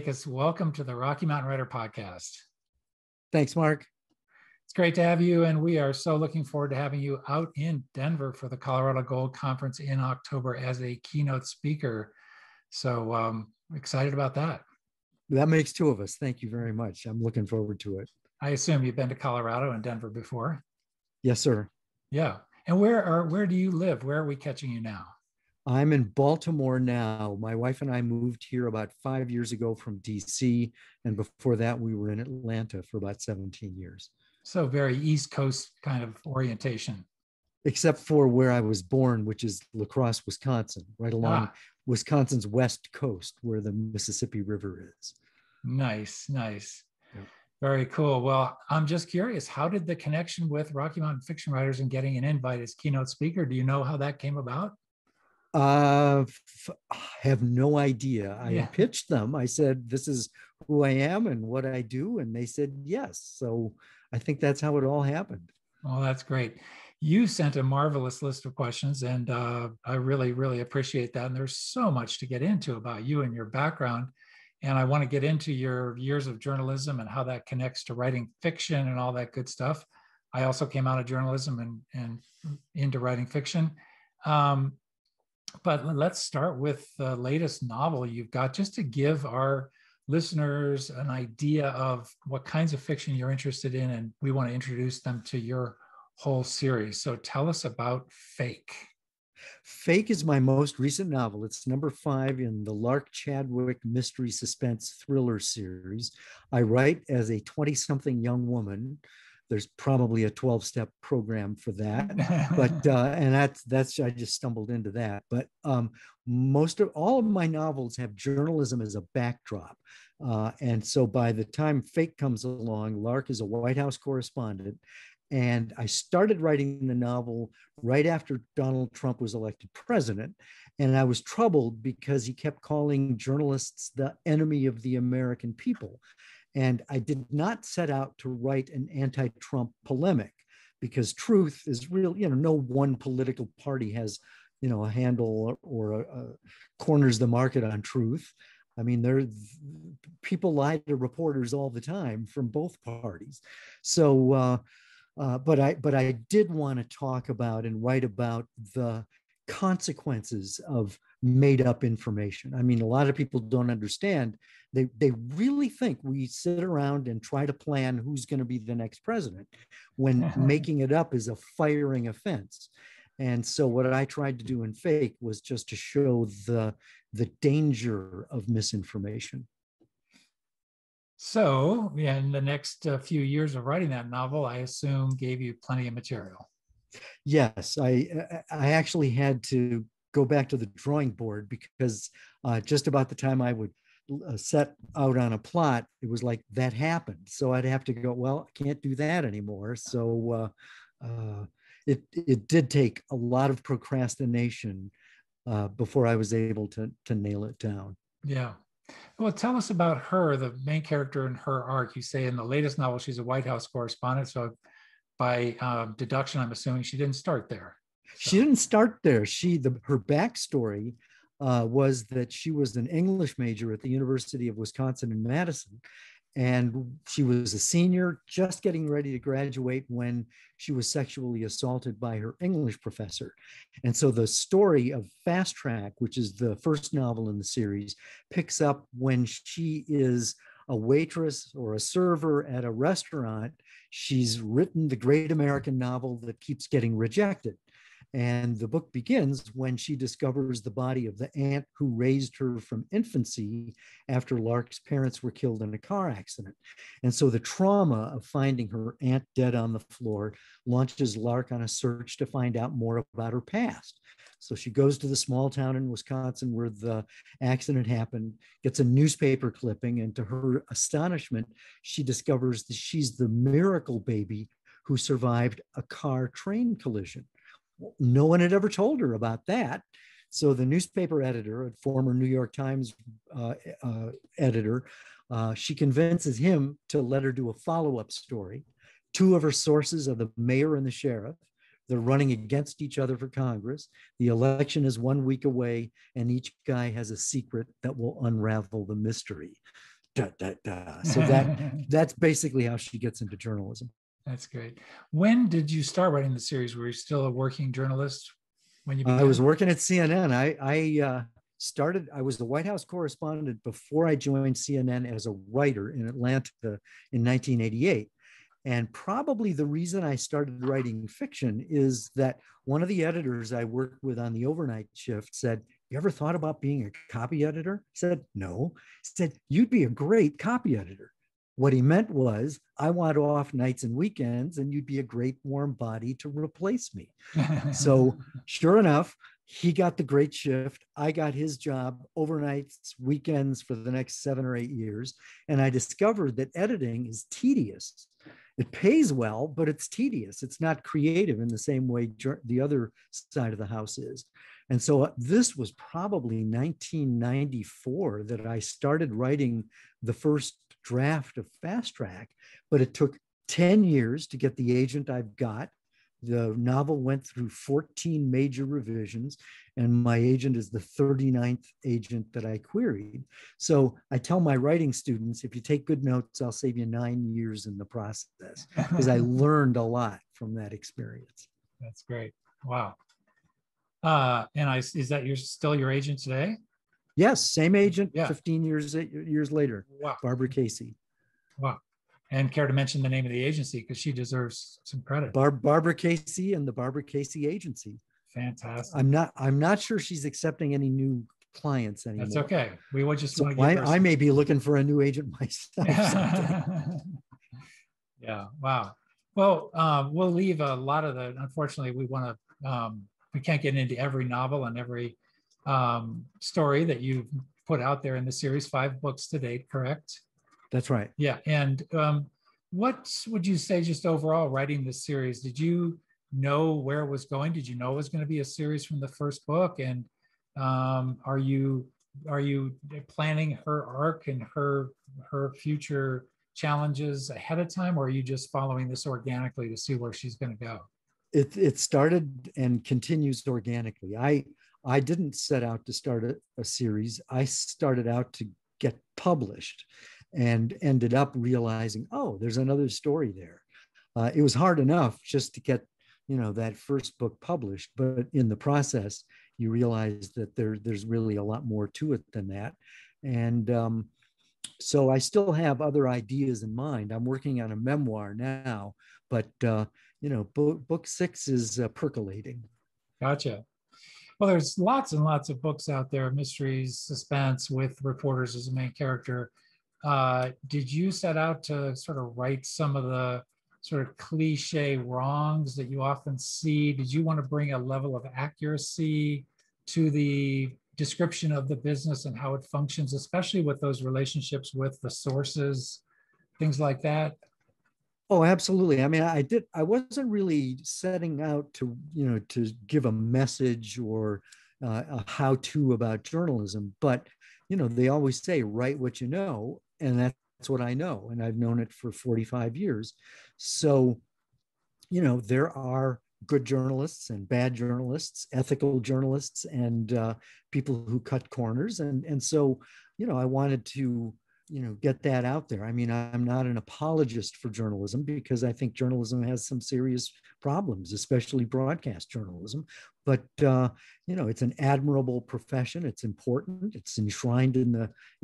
Dacus, welcome to the Rocky Mountain Writer Podcast. Thanks, Mark. It's great to have you, and we are so looking forward to having you out in Denver for the Colorado Gold Conference in October as a keynote speaker. So excited about that. That makes two of us. Thank you very much. I'm looking forward to it. I assume you've been to Colorado and Denver before. Yes, sir. Yeah. And where do you live? Where are we catching you now? I'm in Baltimore now. My wife and I moved here about 5 years ago from DC. And before that, we were in Atlanta for about 17 years. So very East Coast kind of orientation. Except for where I was born, which is La Crosse, Wisconsin, right along Wisconsin's west coast where the Mississippi River is. Nice, nice. Yeah. Very cool. Well, I'm just curious, how did the connection with Rocky Mountain Fiction Writers and getting an invite as keynote speaker, do you know how that came about? I have no idea. I pitched them. I said, this is who I am and what I do. And they said, yes. So I think that's how it all happened. Oh, that's great. You sent a marvelous list of questions, and I really, really appreciate that. And there's so much to get into about you and your background. And I want to get into your years of journalism and how that connects to writing fiction and all that good stuff. I also came out of journalism and into writing fiction. But let's start with the latest novel you've got, just to give our listeners an idea of what kinds of fiction you're interested in. And we want to introduce them to your whole series. So tell us about Fake. Fake is my most recent novel. It's number 5 in the Lark Chadwick mystery suspense thriller series. I write as a 20-something young woman. There's probably a 12-step program for that, but and that's I just stumbled into that. But all of my novels have journalism as a backdrop, and so by the time Fake comes along, Lark is a White House correspondent. And I started writing the novel right after Donald Trump was elected president. And I was troubled because he kept calling journalists the enemy of the American people. And I did not set out to write an anti-Trump polemic, because truth is real. No one political party has, a handle or corners the market on truth. I mean, people lie to reporters all the time from both parties. So, but I did want to talk about and write about the consequences of made-up information. I mean, a lot of people don't understand. They really think we sit around and try to plan who's going to be the next president, when making it up is a firing offense. And so what I tried to do in Fake was just to show the danger of misinformation. So, in the next few years of writing that novel, I assume gave you plenty of material. Yes, I actually had to go back to the drawing board, because just about the time I would set out on a plot, it was like that happened. So I'd have to go, well, I can't do that anymore. So it did take a lot of procrastination before I was able to nail it down. Yeah. Well, tell us about her, the main character, and her arc. You say in the latest novel, she's a White House correspondent. So by deduction, I'm assuming she didn't start there. So. She didn't start there. Her backstory was that she was an English major at the University of Wisconsin in Madison. And she was a senior, just getting ready to graduate, when she was sexually assaulted by her English professor. And so the story of Fast Track, which is the first novel in the series, picks up when she is a waitress or a server at a restaurant. She's written the great American novel that keeps getting rejected. And the book begins when she discovers the body of the aunt who raised her from infancy after Lark's parents were killed in a car accident. And so the trauma of finding her aunt dead on the floor launches Lark on a search to find out more about her past. So she goes to the small town in Wisconsin where the accident happened, gets a newspaper clipping, and to her astonishment, she discovers that she's the miracle baby who survived a car-train collision. No one had ever told her about that. So the newspaper editor, a former New York Times editor, she convinces him to let her do a follow-up story. Two of her sources are the mayor and the sheriff. They're running against each other for Congress. The election is 1 week away, and each guy has a secret that will unravel the mystery. Da, da, da. So that's basically how she gets into journalism. That's great. When did you start writing the series? Were you still a working journalist when you began? I was working at CNN. I was the White House correspondent before I joined CNN as a writer in Atlanta in 1988. And probably the reason I started writing fiction is that one of the editors I worked with on the overnight shift said, "You ever thought about being a copy editor?" I said, "No." He said, "You'd be a great copy editor." What he meant was, I want off nights and weekends, and you'd be a great warm body to replace me. So sure enough, he got the great shift. I got his job overnights, weekends for the next 7 or 8 years. And I discovered that editing is tedious. It pays well, but it's tedious. It's not creative in the same way the other side of the house is. And so this was probably 1994 that I started writing the first draft of Fast Track, but it took 10 years to get the agent I've got. The novel went through 14 major revisions, and my agent is the 39th agent that I queried. So I tell my writing students, if you take good notes, I'll save you 9 years in the process, because I learned a lot from that experience. That's great. Wow. Is that still your agent today? Yes, same agent, yeah. 15 years later. Wow. Barbara Casey. Wow. And care to mention the name of the agency, because she deserves some credit. Barbara Casey and the Barbara Casey Agency. Fantastic. I'm not sure she's accepting any new clients anymore. That's okay. We would just so I may be looking for a new agent myself. Yeah. Wow. Well, we'll leave a lot of the. Unfortunately, we can't get into every novel and every story that you've put out there in the series. 5 books to date, correct? That's right. Yeah. And what would you say just overall writing this series? Did you know where it was going? Did you know it was going to be a series from the first book? And are you planning her arc and her future challenges ahead of time? Or are you just following this organically to see where she's going to go? It started and continues organically. I didn't set out to start a series. I started out to get published and ended up realizing, oh, there's another story there. It was hard enough just to get, that first book published, but in the process, you realize that there's really a lot more to it than that. And so I still have other ideas in mind. I'm working on a memoir now, but book 6 is percolating. Gotcha. Well, there's lots and lots of books out there, mysteries, suspense with reporters as the main character. Did you set out to sort of write some of the sort of cliche wrongs that you often see? Did you want to bring a level of accuracy to the description of the business and how it functions, especially with those relationships with the sources, things like that? Oh, absolutely. I mean, I wasn't really setting out to, to give a message or a how-to about journalism, but, they always say, write what you know. And that's what I know. And I've known it for 45 years. So, there are good journalists and bad journalists, ethical journalists, and people who cut corners. And so, I wanted to, get that out there. I mean, I'm not an apologist for journalism, because I think journalism has some serious problems, especially broadcast journalism. But, it's an admirable profession. It's important. It's enshrined in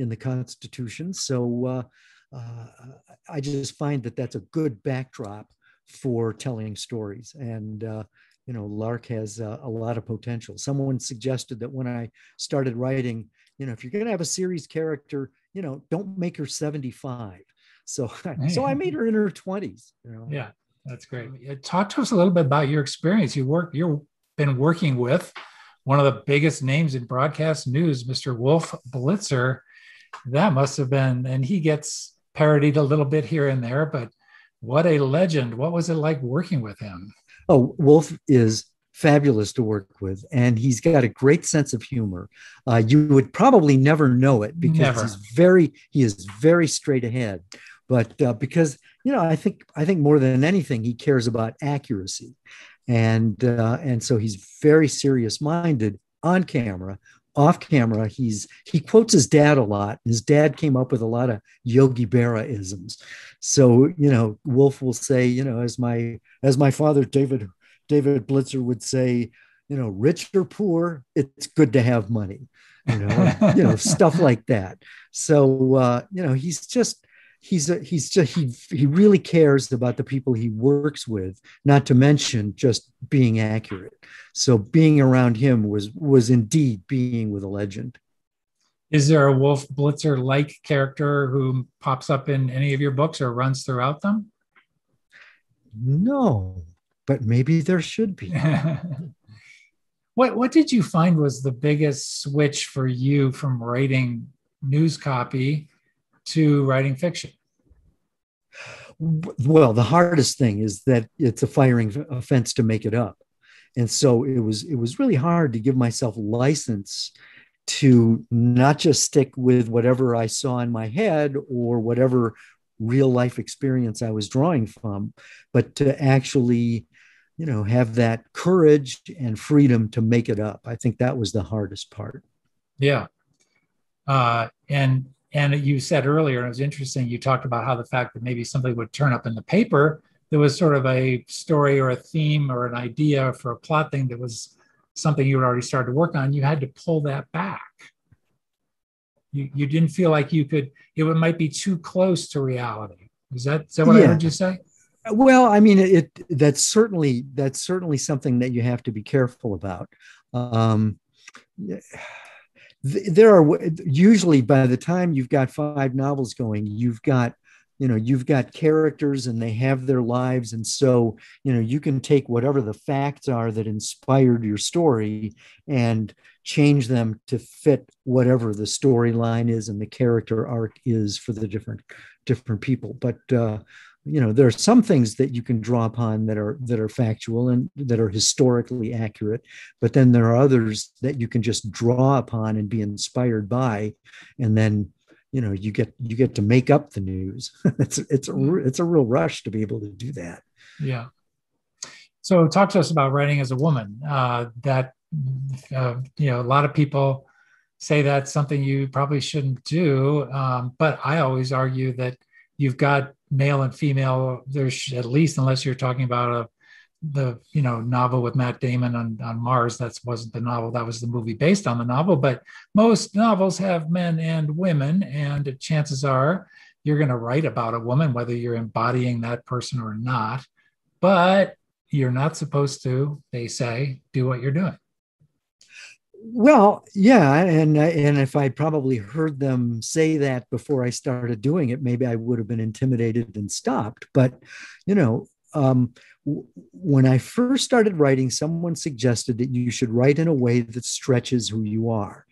the Constitution. So I just find that that's a good backdrop for telling stories. And, Lark has a lot of potential. Someone suggested that when I started writing, if you're going to have a series character, don't make her 75. So I made her in her 20s. Yeah, that's great. Talk to us a little bit about your experience. You've been working with one of the biggest names in broadcast news, Mr. Wolf Blitzer. That must have been, and he gets parodied a little bit here and there, but what a legend. What was it like working with him? Oh, Wolf is fabulous to work with, and he's got a great sense of humor. You would probably never know it, because he is very straight ahead, But because, you know, I think more than anything, he cares about accuracy. And so he's very serious minded on camera. Off camera, he quotes his dad a lot. His dad came up with a lot of Yogi Berra isms. So, you know, Wolf will say, you know, as my father, David Blitzer would say, you know, rich or poor, it's good to have money, you know, you know, stuff like that. So, you know, he really cares about the people he works with, not to mention just being accurate. So being around him was indeed being with a legend. Is there a Wolf Blitzer-like character who pops up in any of your books or runs throughout them? No, but maybe there should be. What did you find was the biggest switch for you from writing news copy to writing fiction? Well, the hardest thing is that it's a firing offense to make it up. And so it was really hard to give myself license to not just stick with whatever I saw in my head or whatever real life experience I was drawing from, but to actually, you know, have that courage and freedom to make it up. I think that was the hardest part. Yeah. And you said earlier, and it was interesting, you talked about how the fact that maybe something would turn up in the paper, there was sort of a story or a theme or an idea for a plot thing that was something you had already started to work on. You had to pull that back. You didn't feel like you could, it might be too close to reality. Is that what I heard you say? Well, I mean, that's certainly something that you have to be careful about. There are usually, by the time you've got 5 novels going, you've got characters and they have their lives. And so, you know, you can take whatever the facts are that inspired your story and change them to fit whatever the storyline is and the character arc is for the different people. But, you know, there are some things that you can draw upon that are factual and that are historically accurate, but then there are others that you can just draw upon and be inspired by, and then, you know, you get to make up the news. it's a real rush to be able to do that. Yeah. So talk to us about writing as a woman. You know, a lot of people say that's something you probably shouldn't do, but I always argue that you've got male and female, there's at least, unless you're talking about the novel with Matt Damon on Mars, that wasn't the novel, that was the movie based on the novel, but most novels have men and women, and chances are you're going to write about a woman, whether you're embodying that person or not, but you're not supposed to, they say, do what you're doing. Well, yeah, and if I probably heard them say that before I started doing it, maybe I would have been intimidated and stopped. But, you know, when I first started writing, someone suggested that you should write in a way that stretches who you are.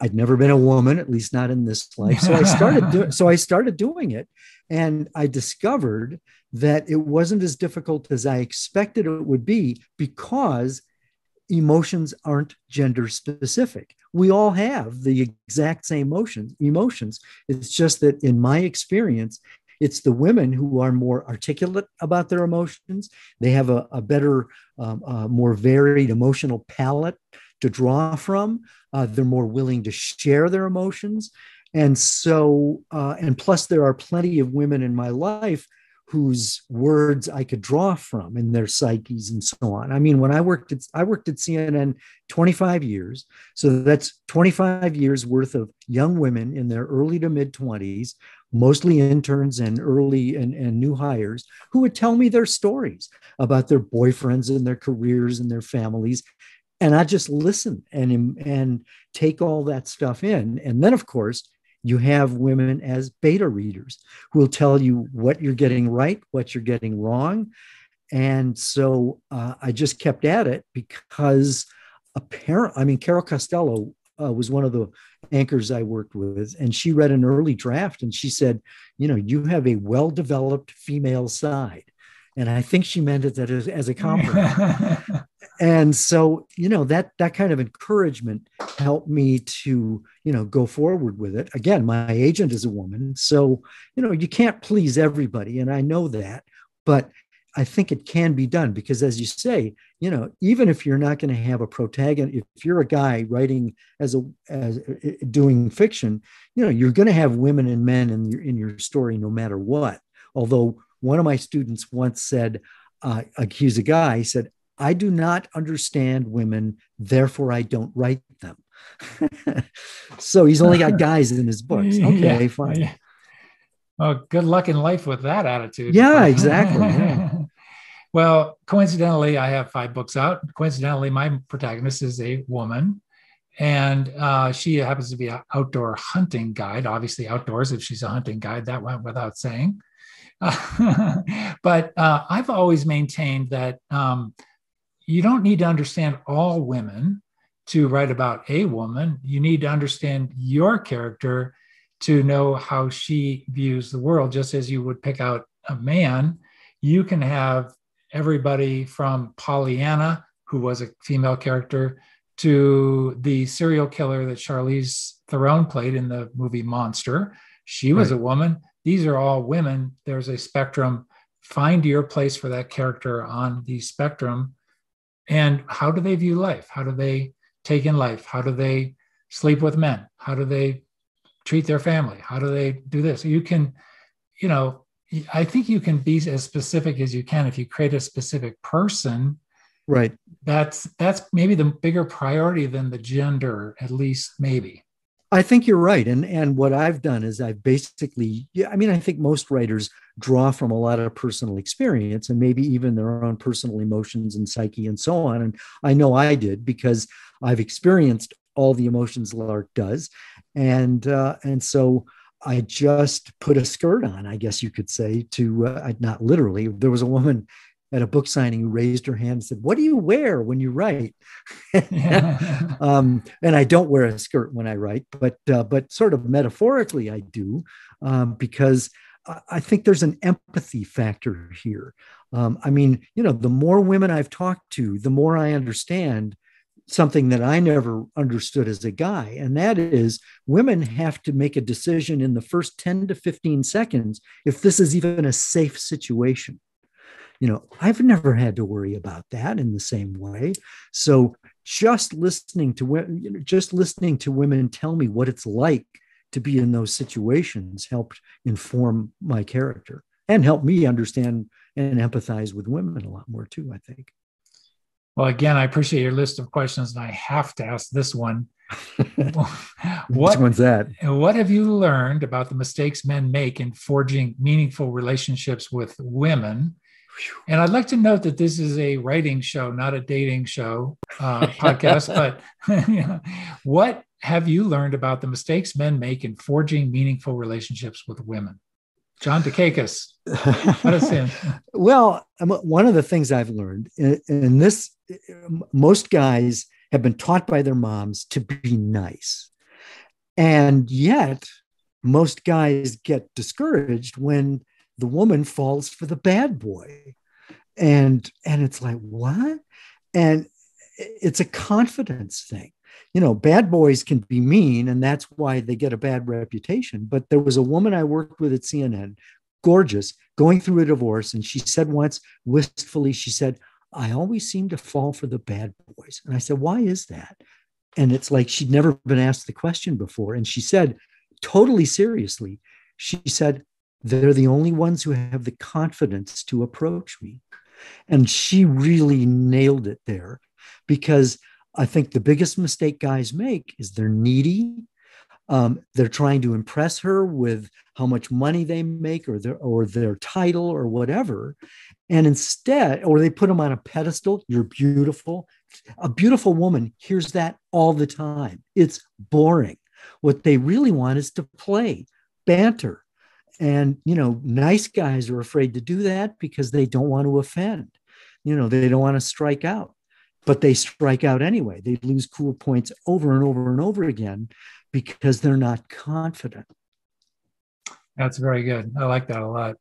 I'd never been a woman, at least not in this life, so I started doing it, and I discovered that it wasn't as difficult as I expected it would be, because emotions aren't gender specific. We all have the exact same emotions. It's just that in my experience, it's the women who are more articulate about their emotions. They have a better, more varied emotional palette to draw from. They're more willing to share their emotions. And so, and plus there are plenty of women in my life whose words I could draw from in their psyches and so on. I mean, when I worked at CNN 25 years. So that's 25 years worth of young women in their early to mid 20s, mostly interns and early and new hires, who would tell me their stories about their boyfriends and their careers and their families. And I just listen and take all that stuff in. And then, of course, you have women as beta readers who will tell you what you're getting right, what you're getting wrong. And so I just kept at it, because Carol Costello was one of the anchors I worked with, and she read an early draft and she said, you know, you have a well-developed female side. And I think she meant it that as a compliment. And so, you know, that kind of encouragement helped me to, you know, go forward with it. Again, my agent is a woman, so, you know, you can't please everybody. And I know that, but I think it can be done because, as you say, you know, even if you're not going to have a protagonist, if you're a guy writing as doing fiction, you know, you're going to have women and men in your story, no matter what. Although one of my students once said, he's a guy, he said, "I do not understand women, therefore I don't write them." So he's only got guys in his books. Okay, yeah, fine. Yeah. Well, good luck in life with that attitude. Yeah, exactly. Yeah. Well, coincidentally, I have 5 books out. Coincidentally, my protagonist is a woman, and she happens to be an outdoor hunting guide. Obviously, outdoors, if she's a hunting guide, that went without saying. But I've always maintained that you don't need to understand all women to write about a woman. You need to understand your character to know how she views the world, just as you would pick out a man. You can have everybody from Pollyanna, who was a female character, to the serial killer that Charlize Theron played in the movie Monster. She was a woman. These are all women. There's a spectrum. Find your place for that character on the spectrum. And how do they view life? How do they take in life? How do they sleep with men? How do they treat their family? How do they do this? You can, you know, I think you can be as specific as you can if you create a specific person. Right. That's maybe the bigger priority than the gender, at least maybe. I think you're right. And what I've done is I've basically, I think most writers draw from a lot of personal experience and maybe even their own personal emotions and psyche and so on. And I know I did because I've experienced all the emotions Lark does. And so I just put a skirt on, I guess you could say, to not literally. There was a woman at a book signing who raised her hand and said, "What do you wear when you write?" And I don't wear a skirt when I write, but sort of metaphorically I do, because I think there's an empathy factor here. The more women I've talked to, the more I understand something that I never understood as a guy. And that is, women have to make a decision in the first 10 to 15 seconds if this is even a safe situation. You know, I've never had to worry about that in the same way. So just listening to women tell me what it's like to be in those situations helped inform my character and help me understand and empathize with women a lot more too, I think. Well, again, I appreciate your list of questions, and I have to ask this one. Which one's that? What have you learned about the mistakes men make in forging meaningful relationships with women? And I'd like to note that this is a writing show, not a dating show podcast, but what have you learned about the mistakes men make in forging meaningful relationships with women? John Dukakis. Well, one of the things I've learned, and this, most guys have been taught by their moms to be nice. And yet most guys get discouraged when the woman falls for the bad boy. And it's like, what? And it's a confidence thing. You know, bad boys can be mean, and that's why they get a bad reputation. But there was a woman I worked with at CNN, gorgeous, going through a divorce. And she said once, wistfully, she said, "I always seem to fall for the bad boys." And I said, "Why is that?" And it's like she'd never been asked the question before. And she said, totally seriously, she said, "They're the only ones who have the confidence to approach me." And she really nailed it there, because I think the biggest mistake guys make is they're needy. They're trying to impress her with how much money they make or their title or whatever. And instead, or they put them on a pedestal. "You're beautiful." A beautiful woman hears that all the time. It's boring. What they really want is to play, banter. And, you know, nice guys are afraid to do that because they don't want to offend. You know, they don't want to strike out. But they strike out anyway. They lose cool points over and over and over again because they're not confident. That's very good. I like that a lot.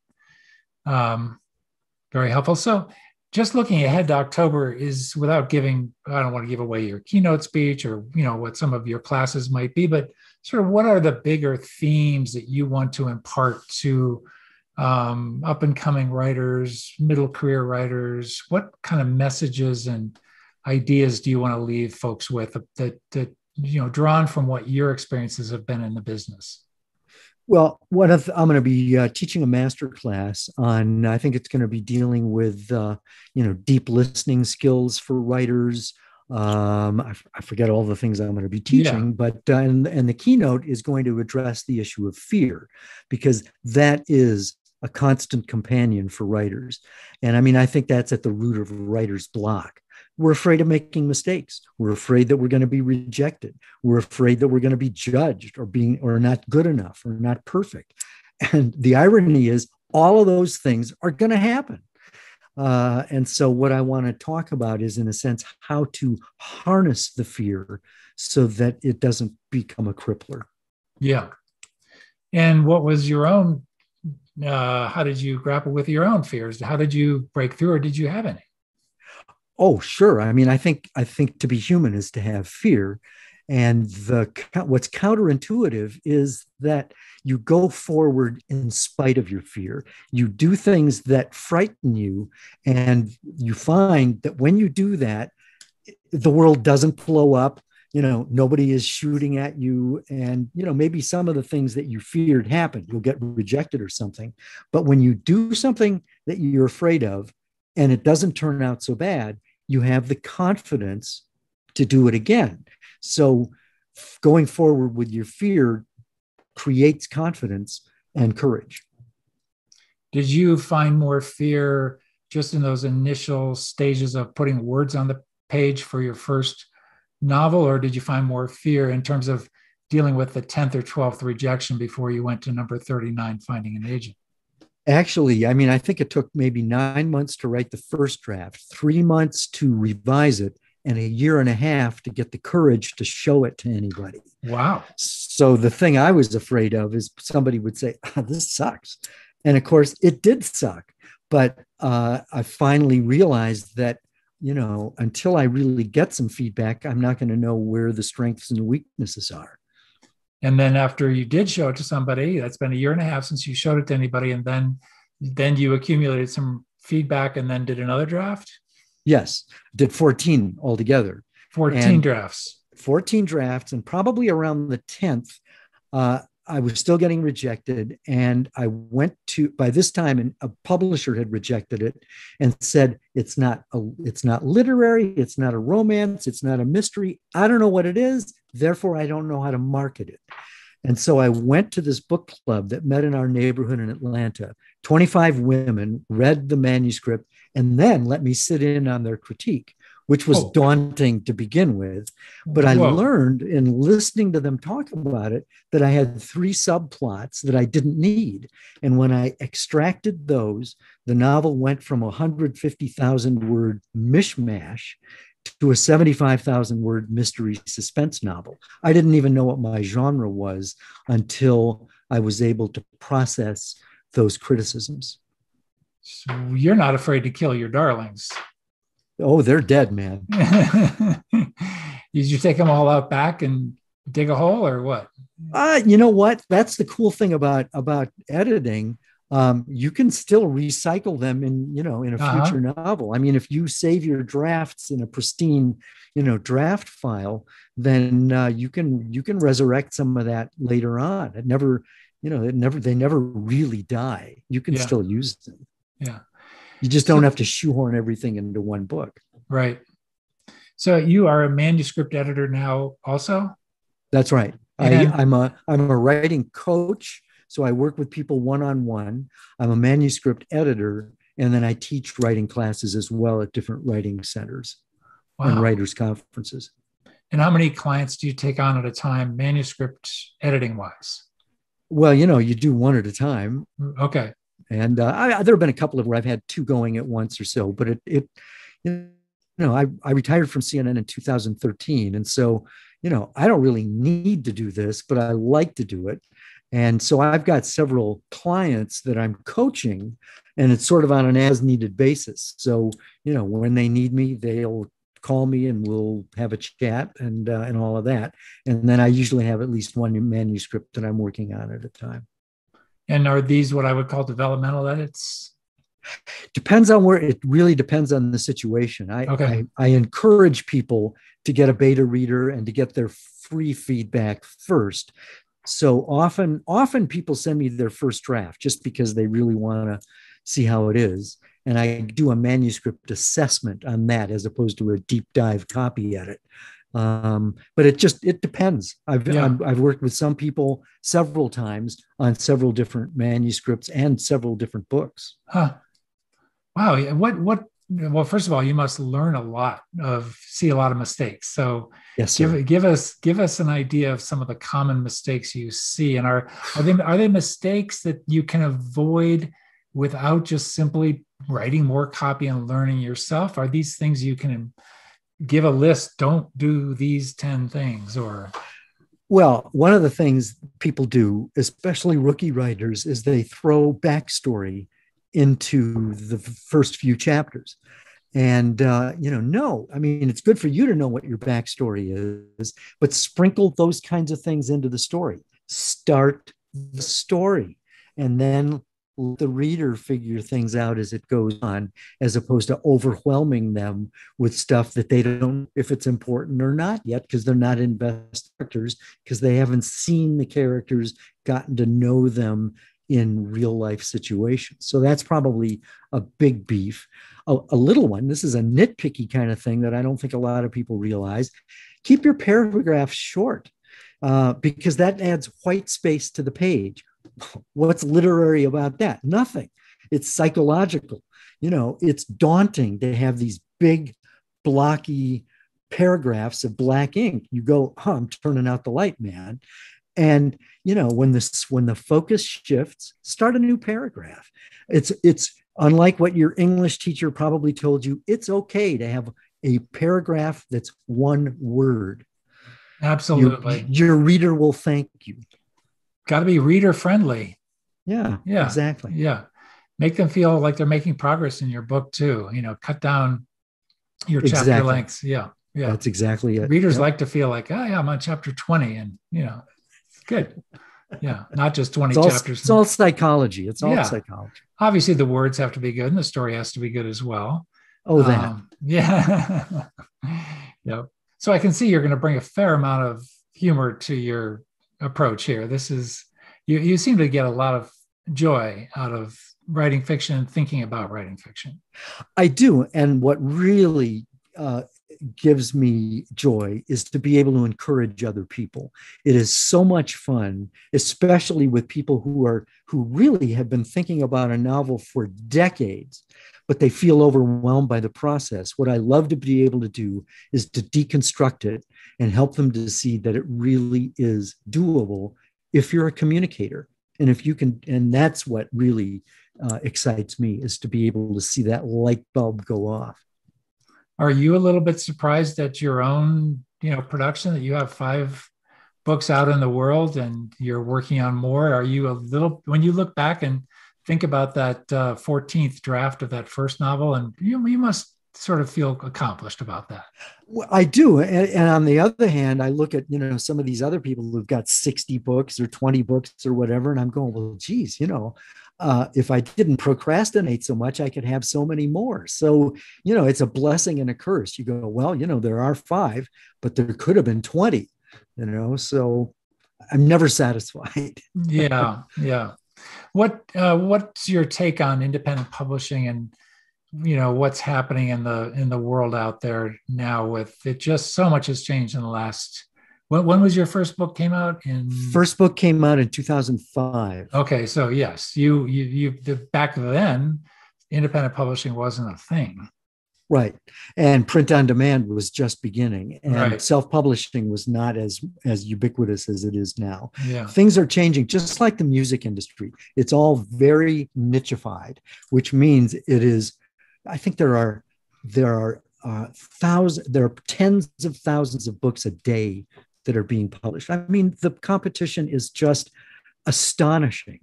Very helpful. So just looking ahead to October is without giving, I don't want to give away your keynote speech or, you know, what some of your classes might be, but sort of what are the bigger themes that you want to impart to up and coming writers, middle career writers? What kind of messages and ideas do you want to leave folks with that you know, drawn from what your experiences have been in the business? Well, I'm going to be teaching a master class on, I think it's going to be dealing with, you know, deep listening skills for writers. I forget all the things I'm going to be teaching, but, and the keynote is going to address the issue of fear, because that is a constant companion for writers. And I mean, I think that's at the root of a writer's block. We're afraid of making mistakes. We're afraid that we're going to be rejected. We're afraid that we're going to be judged or not good enough or not perfect. And the irony is all of those things are going to happen. And so what I want to talk about is, in a sense, how to harness the fear so that it doesn't become a crippler. Yeah. And what was your own, how did you grapple with your own fears? How did you break through, or did you have any? Oh, sure. I mean, I think to be human is to have fear. And what's counterintuitive is that you go forward in spite of your fear. You do things that frighten you. And you find that when you do that, the world doesn't blow up. You know, nobody is shooting at you. And, you know, maybe some of the things that you feared happen. You'll get rejected or something. But when you do something that you're afraid of and it doesn't turn out so bad, you have the confidence to do it again. So going forward with your fear creates confidence and courage. Did you find more fear just in those initial stages of putting words on the page for your first novel, or did you find more fear in terms of dealing with the 10th or 12th rejection before you went to number 39, finding an agent? Actually, I mean, I think it took maybe 9 months to write the first draft, 3 months to revise it, and a year and a half to get the courage to show it to anybody. Wow. So the thing I was afraid of is somebody would say, oh, this sucks. And of course, it did suck. But I finally realized that, you know, until I really get some feedback, I'm not going to know where the strengths and the weaknesses are. And then after you did show it to somebody, that's been a year and a half since you showed it to anybody. And then you accumulated some feedback and then did another draft? Yes. Did 14 altogether. 14 drafts. And probably around the 10th, I was still getting rejected. And I went to, by this time, a publisher had rejected it and said, it's not literary. It's not a romance. It's not a mystery. I don't know what it is. Therefore, I don't know how to market it. And so I went to this book club that met in our neighborhood in Atlanta. 25 women read the manuscript and then let me sit in on their critique, which was daunting to begin with. But I learned in listening to them talk about it that I had 3 subplots that I didn't need. And when I extracted those, the novel went from a 150,000 word mishmash to a 75,000 word mystery suspense novel. I didn't even know what my genre was until I was able to process those criticisms. So you're not afraid to kill your darlings. Oh, they're dead, man. Did you take them all out back and dig a hole or what? You know what? That's the cool thing about editing. You can still recycle them in a future novel. I mean, if you save your drafts in a pristine, draft file, then you can resurrect some of that later on. They never really die. You can still use them. Yeah. You just don't have to shoehorn everything into one book. Right. So you are a manuscript editor now also? That's right. I'm a writing coach. So I work with people one-on-one. I'm a manuscript editor, and then I teach writing classes as well at different writing centers and writers' conferences. And how many clients do you take on at a time, manuscript editing-wise? Well, you do one at a time. Okay. And there have been a couple of where I've had 2 going at once or so, but I retired from CNN in 2013. And so, I don't really need to do this, but I like to do it. And so I've got several clients that I'm coaching, and it's sort of on an as-needed basis. So, you know, when they need me, they'll call me and we'll have a chat and all of that. And then I usually have at least one manuscript that I'm working on at a time. And are these what I would call developmental edits? Depends on where, it really depends on the situation. I encourage people to get a beta reader and to get their free feedback first. So often people send me their first draft just because they really want to see how it is. And I do a manuscript assessment on that as opposed to a deep dive copy edit. But it depends. I've worked with some people several times on several different manuscripts and several different books. Huh. Wow. Well, first of all, you must learn a lot of, see a lot of mistakes. So yes, give us an idea of some of the common mistakes you see. And are they mistakes that you can avoid without just simply writing more copy and learning yourself? Are these things you can give a list? Don't do these 10 things or. Well, one of the things people do, especially rookie writers, is they throw backstory into the first few chapters. And, no, I mean, it's good for you to know what your backstory is, but sprinkle those kinds of things into the story. Start the story and then let the reader figure things out as it goes on, as opposed to overwhelming them with stuff that they don't know if it's important or not yet, because they're not investors, because they haven't seen the characters, gotten to know them in real life situations. So that's probably a big beef. A little one, this is a nitpicky kind of thing that I don't think a lot of people realize. Keep your paragraphs short because that adds white space to the page. What's literary about that? Nothing. It's psychological. You know, it's daunting to have these big blocky paragraphs of black ink. You go, oh, I'm turning out the light, man. And, you know, when the focus shifts, start a new paragraph. It's unlike what your English teacher probably told you. It's okay to have a paragraph that's one word. Absolutely. Your reader will thank you. Got to be reader friendly. Yeah, exactly. Yeah. Make them feel like they're making progress in your book too. You know, cut down your chapter lengths. Yeah. That's exactly it. Readers like to feel like, oh yeah, I'm on chapter 20 and, you know, good. Yeah. Not just 20 chapters. It's all psychology. Obviously the words have to be good and the story has to be good as well. Oh, that. Yeah. Yep. So I can see you're going to bring a fair amount of humor to your approach here. This is, you seem to get a lot of joy out of writing fiction and thinking about writing fiction. I do. And what really gives me joy is to be able to encourage other people. It is so much fun, especially with people who really have been thinking about a novel for decades, but they feel overwhelmed by the process. What I love to be able to do is to deconstruct it and help them to see that it really is doable if you're a communicator. And if you can, and that's what really excites me, is to be able to see that light bulb go off. Are you a little bit surprised at your own, production, that you have 5 books out in the world and you're working on more? Are you when you look back and think about that 14th draft of that first novel, and you must sort of feel accomplished about that? Well, I do. And on the other hand, I look at, some of these other people who've got 60 books or 20 books or whatever, and I'm going, well, geez, if I didn't procrastinate so much, I could have so many more. So, it's a blessing and a curse. You go, well, there are 5, but there could have been 20, so I'm never satisfied. Yeah. What's your take on independent publishing and, what's happening in the world out there now with it? Just so much has changed in the last. When was your first book came out? First book came out in 2005. Okay, so yes, you back then, independent publishing wasn't a thing, right? And print on demand was just beginning, and self-publishing was not as ubiquitous as it is now. Yeah. Things are changing, just like the music industry. It's all very nichified, which means it is. I think there are tens of thousands of books a day that are being published. I mean, the competition is just astonishing.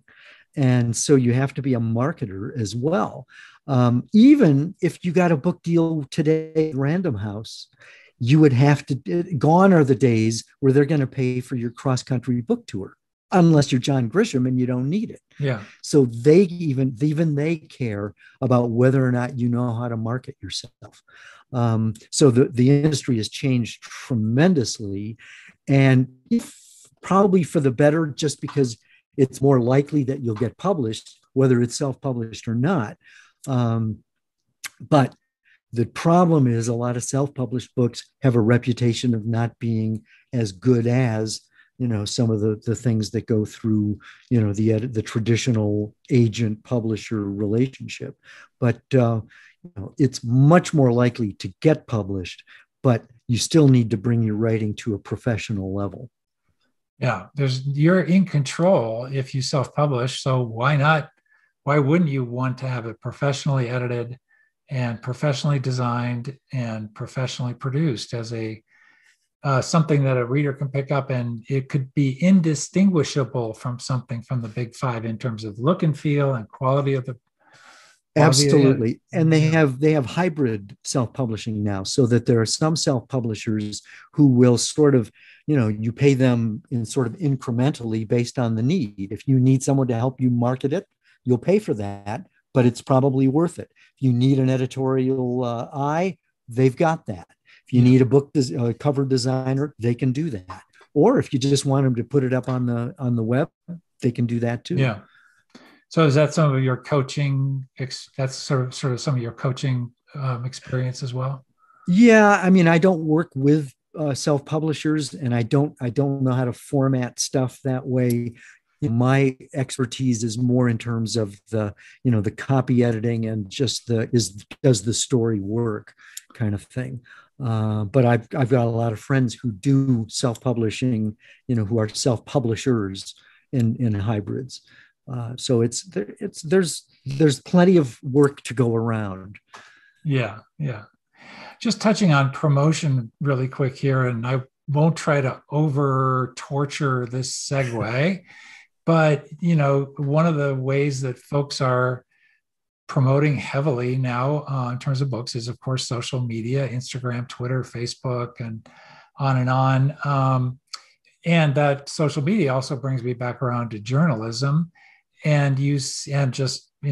And so you have to be a marketer as well. Even if you got a book deal today at Random House, you would have to, gone are the days where they're going to pay for your cross-country book tour, unless you're John Grisham and you don't need it. Yeah. So they even they care about whether or not you know how to market yourself. So the industry has changed tremendously, and probably for the better, just because it's more likely that you'll get published, whether it's self-published or not. But the problem is a lot of self-published books have a reputation of not being as good as, you know, some of the things that go through, you know, the traditional agent-publisher relationship. But you know, it's much more likely to get published, but you still need to bring your writing to a professional level. Yeah, you're in control if you self-publish, so why not? Why wouldn't you want to have it professionally edited and professionally designed and professionally produced as a something that a reader can pick up, and it could be indistinguishable from something from the Big Five in terms of look and feel and quality of the Absolutely. And they have hybrid self-publishing now, so that there are some self-publishers who will sort of, you know, you pay them in sort of incrementally based on the need. If you need someone to help you market it, you'll pay for that, but it's probably worth it. If you need an editorial eye, they've got that. If you need a book cover designer, they can do that. Or if you just want them to put it up on the web, they can do that too. Yeah. So is that some of your coaching? That's sort of some of your coaching experience as well? Yeah, I mean, I don't work with self-publishers, and I don't know how to format stuff that way. You know, my expertise is more in terms of the, you know, the copy editing and just does the story work kind of thing. But I've got a lot of friends who do self-publishing, you know, who are self-publishers in hybrids. So there's plenty of work to go around. Yeah. Yeah. Just touching on promotion really quick here, and I won't try to over torture this segue, but, you know, one of the ways that folks are promoting heavily now in terms of books is, of course, social media, Instagram, Twitter, Facebook, and on. And that social media also brings me back around to journalism. And just in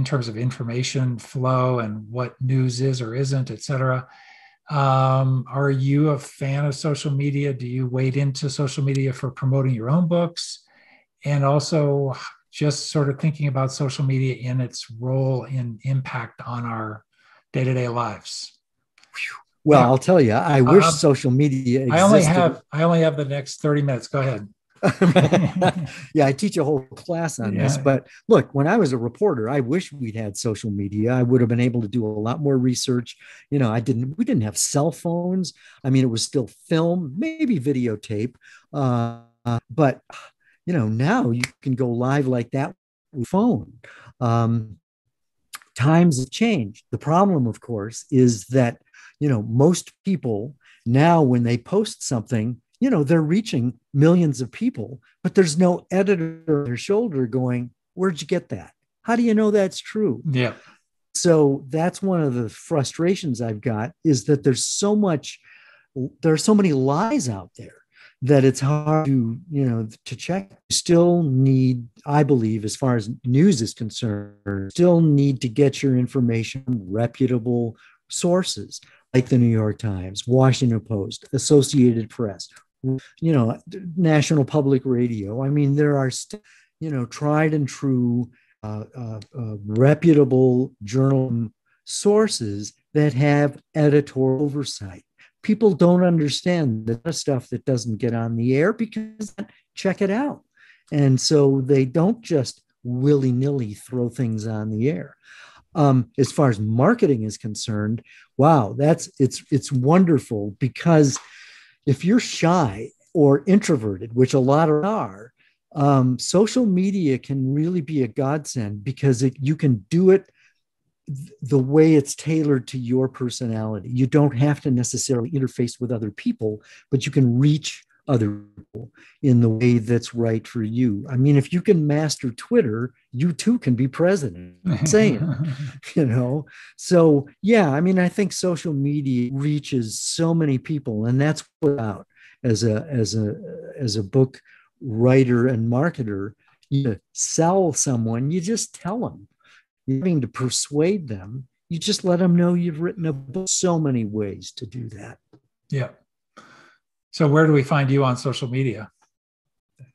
terms of information flow and what news is or isn't, et cetera. Are you a fan of social media? Do you wade into social media for promoting your own books? And also just sort of thinking about social media in its role in impact on our day-to-day lives. Well, yeah. I'll tell you, I wish social media existed. I only have the next 30 minutes. Go ahead. Yeah, I teach a whole class on this, but look, when I was a reporter, I wish we'd had social media. I would have been able to do a lot more research. You know, we didn't have cell phones. I mean, it was still film, maybe videotape. But you know, now you can go live like that with your phone. Times have changed. The problem, of course, is that, you know, most people now, when they post something, you know, they're reaching millions of people, but there's no editor on their shoulder going, where'd you get that? How do you know that's true? Yeah. So that's one of the frustrations I've got, is that there are so many lies out there that it's hard to, you know, to check. You still need, I believe, as far as news is concerned, still need to get your information from reputable sources like the New York Times, Washington Post, Associated Press, you know, National Public Radio. I mean, there are, you know, tried and true, reputable journal sources that have editorial oversight. People don't understand the stuff that doesn't get on the air because check it out. And so they don't just willy-nilly throw things on the air. As far as marketing is concerned, wow, it's wonderful, because if you're shy or introverted, which a lot are, social media can really be a godsend, because you can do it the way it's tailored to your personality. You don't have to necessarily interface with other people, but you can reach other people in the way that's right for you. I mean, if you can master Twitter, you too can be president. So, yeah, I mean, I think social media reaches so many people, and that's what out as a book writer and marketer, you sell someone, you just tell them. You're having to persuade them. You just let them know you've written a book. So many ways to do that. Yeah. So where do we find you on social media?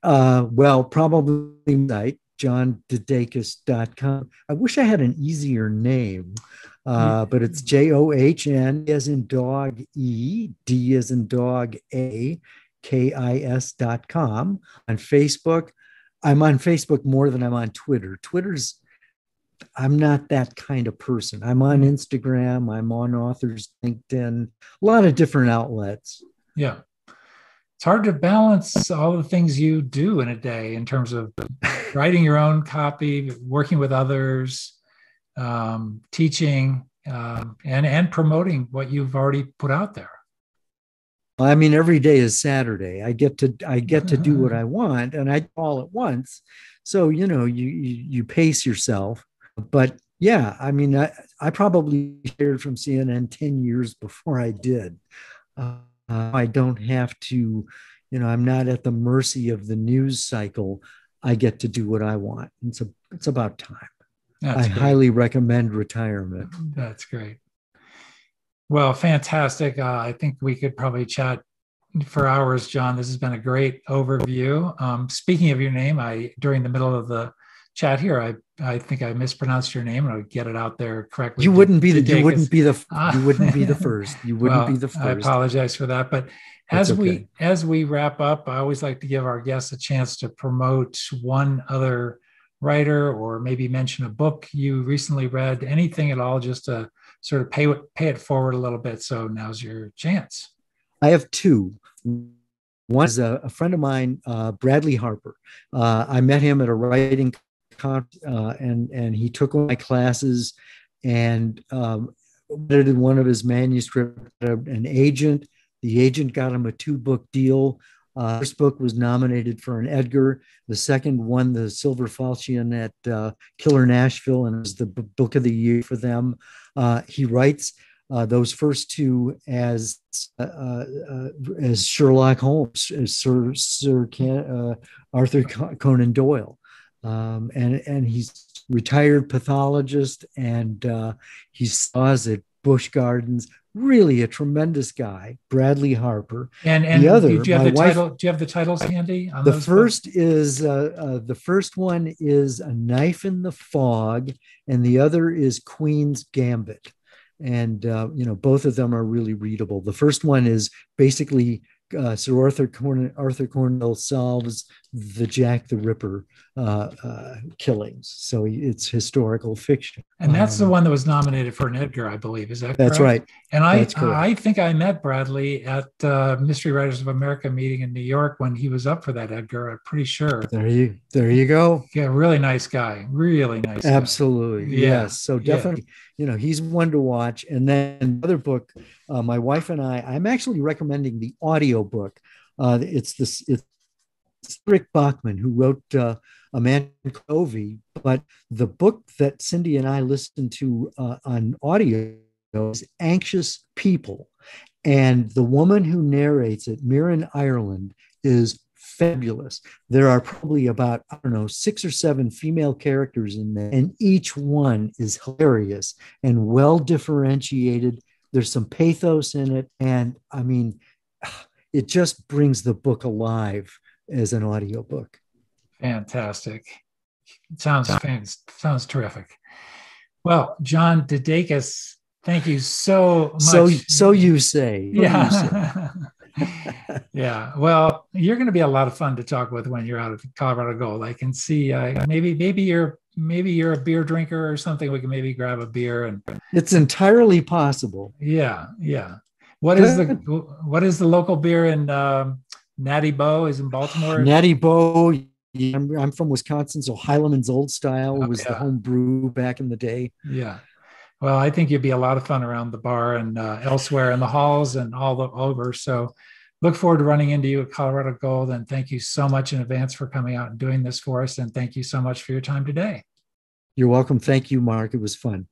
Well, probably my johndedakis.com. I wish I had an easier name, but it's John as in dog E, D as in dog A, KIS.com. On Facebook, I'm on Facebook more than I'm on Twitter. Twitter's, I'm not that kind of person. I'm on Instagram. I'm on Authors LinkedIn, a lot of different outlets. Yeah. It's hard to balance all the things you do in a day in terms of writing your own copy, working with others, teaching, and promoting what you've already put out there. I mean, every day is Saturday. I get to do what I want, and I do all at once. So, you know, you pace yourself. But yeah, I mean, I probably retired from CNN 10 years before I did. I don't have to, you know, I'm not at the mercy of the news cycle. I get to do what I want. It's about time. Highly recommend retirement. That's great. Well, fantastic. I think we could probably chat for hours, John. This has been a great overview. Speaking of your name, during the middle of the chat here, I think I mispronounced your name, and I'll get it out there correctly. You wouldn't be the first. I apologize for that. But as we wrap up, I always like to give our guests a chance to promote one other writer, or maybe mention a book you recently read, anything at all, just to sort of pay it forward a little bit. So now's your chance. I have two. One is a friend of mine, Bradley Harper. I met him at a writing and he took my classes and edited one of his manuscripts. An agent, the agent got him a 2-book deal. First book was nominated for an Edgar. The second won the Silver Falchion at Killer Nashville, and it was the book of the year for them. He writes those first two as Sherlock Holmes, as Arthur Conan Doyle. And he's retired pathologist, and he saws at Busch Gardens. Really a tremendous guy, Bradley Harper. And the other, do you have the titles handy? On those first books? The first one is A Knife in the Fog, and the other is Queen's Gambit. And you know, both of them are really readable. The first one is basically Sir Arthur Conan Doyle solves the Jack the Ripper killings. So it's historical fiction. And that's the one that was nominated for an Edgar, I believe. Is that correct? That's right. And I think I met Bradley at Mystery Writers of America meeting in New York when he was up for that Edgar, I'm pretty sure. There you go. Yeah, really nice guy. Really nice guy. Absolutely. Yeah. Yes. So definitely, you know, he's one to watch. And then another book, my wife and I'm actually recommending the audiobook. It's Rick Bachman, who wrote A Man Called Covey, but the book that Cindy and I listened to on audio is Anxious People. And the woman who narrates it, Mirren Ireland, is fabulous. There are probably about, 6 or 7 female characters in there, and each one is hilarious and well differentiated. There's some pathos in it. And I mean, it just brings the book alive as an audiobook. Fantastic. Sounds terrific. Well, John Dedakis, thank you so much. So you say. Yeah. You say. Yeah. Well, you're going to be a lot of fun to talk with when you're out of Colorado Gold. I can see maybe you're a beer drinker or something. We can maybe grab a beer and it's entirely possible. Yeah. Yeah. What is the local beer in Natty Bo is in Baltimore. Natty Bo. I'm from Wisconsin, so Heileman's Old Style was the home brew back in the day. Yeah. Well, I think you'd be a lot of fun around the bar and elsewhere in the halls and all over. So look forward to running into you at Colorado Gold. And thank you so much in advance for coming out and doing this for us. And thank you so much for your time today. You're welcome. Thank you, Mark. It was fun.